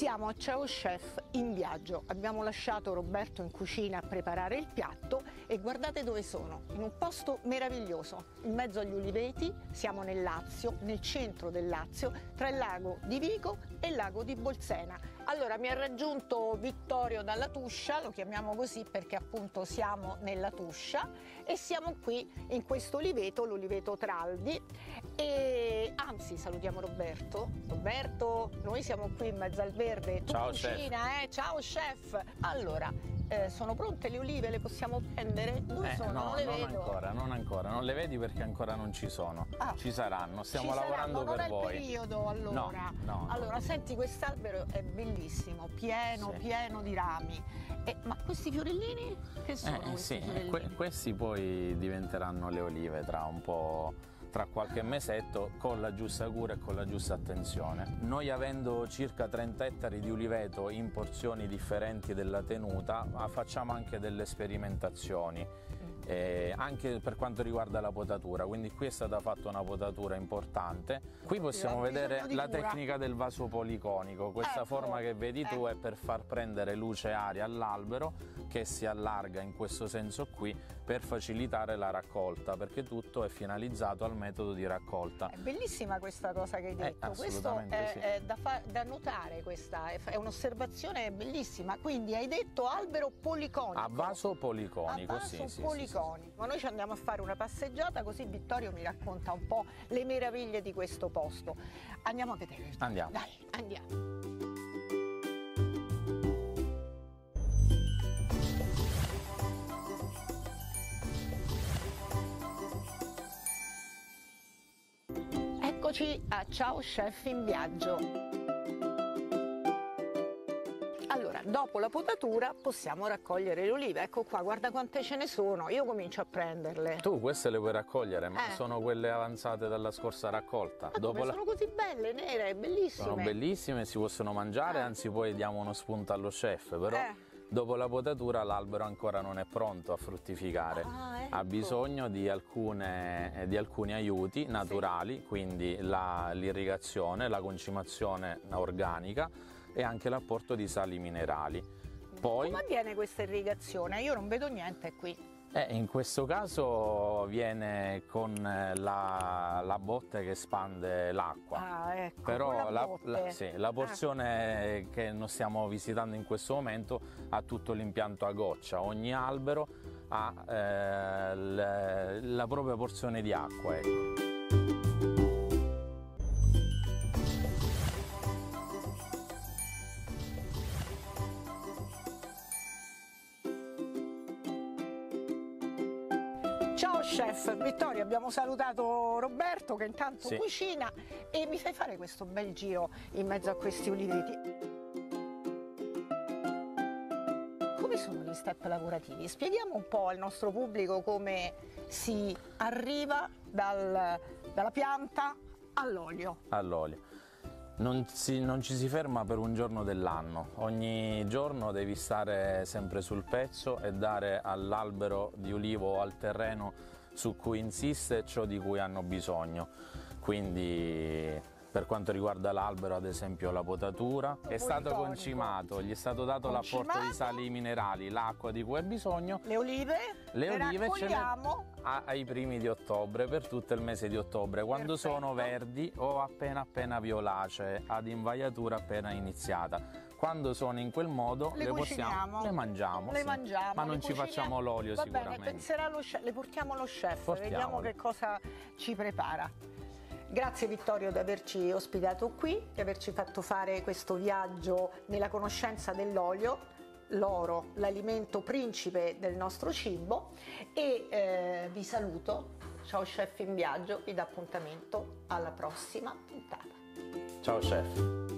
Siamo a Ciao Chef in viaggio, abbiamo lasciato Roberto in cucina a preparare il piatto e guardate dove sono, in un posto meraviglioso, in mezzo agli uliveti, siamo nel Lazio, nel centro del Lazio, tra il lago di Vico e il lago di Bolsena. Allora mi ha raggiunto Vittorio dalla Tuscia, lo chiamiamo così perché appunto siamo nella Tuscia e siamo qui in questo oliveto, l'oliveto Traldi, e anzi salutiamo Roberto. Roberto, noi siamo qui in mezzo al verde, tu cucina, ciao chef. Allora, sono pronte le olive, le possiamo prendere? Dove sono? No, non le vedo. Non ancora, non le vedi perché ancora non ci sono. Ah, ci saranno, stiamo lavorando per voi. Non è il periodo, allora. No. Senti, quest'albero è bellissimo, pieno di rami. Ma questi fiorellini? Che sono questi poi diventeranno le olive tra un po', tra qualche mesetto, con la giusta cura e con la giusta attenzione. Noi, avendo circa 30 ettari di uliveto in porzioni differenti della tenuta, facciamo anche delle sperimentazioni, anche per quanto riguarda la potatura, quindi qui è stata fatta una potatura importante. Qui possiamo vedere la tecnica del vaso policonico, questa forma che vedi tu è per far prendere luce e aria all'albero, che si allarga in questo senso qui per facilitare la raccolta, perché tutto è finalizzato al metodo di raccolta. È bellissima questa cosa che hai detto, questo è da notare, questa è un'osservazione bellissima. Quindi hai detto albero policonico, a vaso policonico, sì. Ma noi ci andiamo a fare una passeggiata, così Vittorio mi racconta un po' le meraviglie di questo posto. Andiamo a vedere. Andiamo. Dai, andiamo. Eccoci a Ciao Chef in viaggio. Allora, dopo la potatura possiamo raccogliere le olive. Ecco qua, guarda quante ce ne sono. Io comincio a prenderle. Tu queste le puoi raccogliere, ma sono quelle avanzate dalla scorsa raccolta. Sono così belle, nere, bellissime. Sono bellissime, si possono mangiare, anzi poi diamo uno spunto allo chef, però... Dopo la potatura l'albero ancora non è pronto a fruttificare, ecco. Ha bisogno di alcuni aiuti naturali, quindi l'irrigazione, la concimazione organica e anche l'apporto di sali minerali. Poi, come avviene questa irrigazione? Io non vedo niente qui. In questo caso viene con la botte che espande l'acqua, ecco, però la porzione che non stiamo visitando in questo momento ha tutto l'impianto a goccia, ogni albero ha la propria porzione di acqua. Ecco. Ciao chef Vittorio, abbiamo salutato Roberto che intanto cucina, e mi fai fare questo bel giro in mezzo a questi uliveti. Come sono gli step lavorativi? Spieghiamo un po' al nostro pubblico come si arriva dalla pianta all'olio. Non ci si ferma per un giorno dell'anno, ogni giorno devi stare sempre sul pezzo e dare all'albero di ulivo o al terreno su cui insiste ciò di cui hanno bisogno. Quindi per quanto riguarda l'albero, ad esempio la potatura, è stato concimato, gli è stato dato l'apporto di sali minerali, l'acqua di cui ha bisogno. Le olive raccogliamo ai primi di ottobre, per tutto il mese di ottobre, quando sono verdi o appena violacee, ad invaiatura appena iniziata. Quando sono in quel modo le mangiamo, ma non ci facciamo l'olio sicuramente. Le portiamo allo chef, vediamo che cosa ci prepara. Grazie Vittorio di averci ospitato qui, di averci fatto fare questo viaggio nella conoscenza dell'olio, l'oro, l'alimento principe del nostro cibo, e vi saluto. Ciao Chef in viaggio, vi do appuntamento alla prossima puntata. Ciao Chef.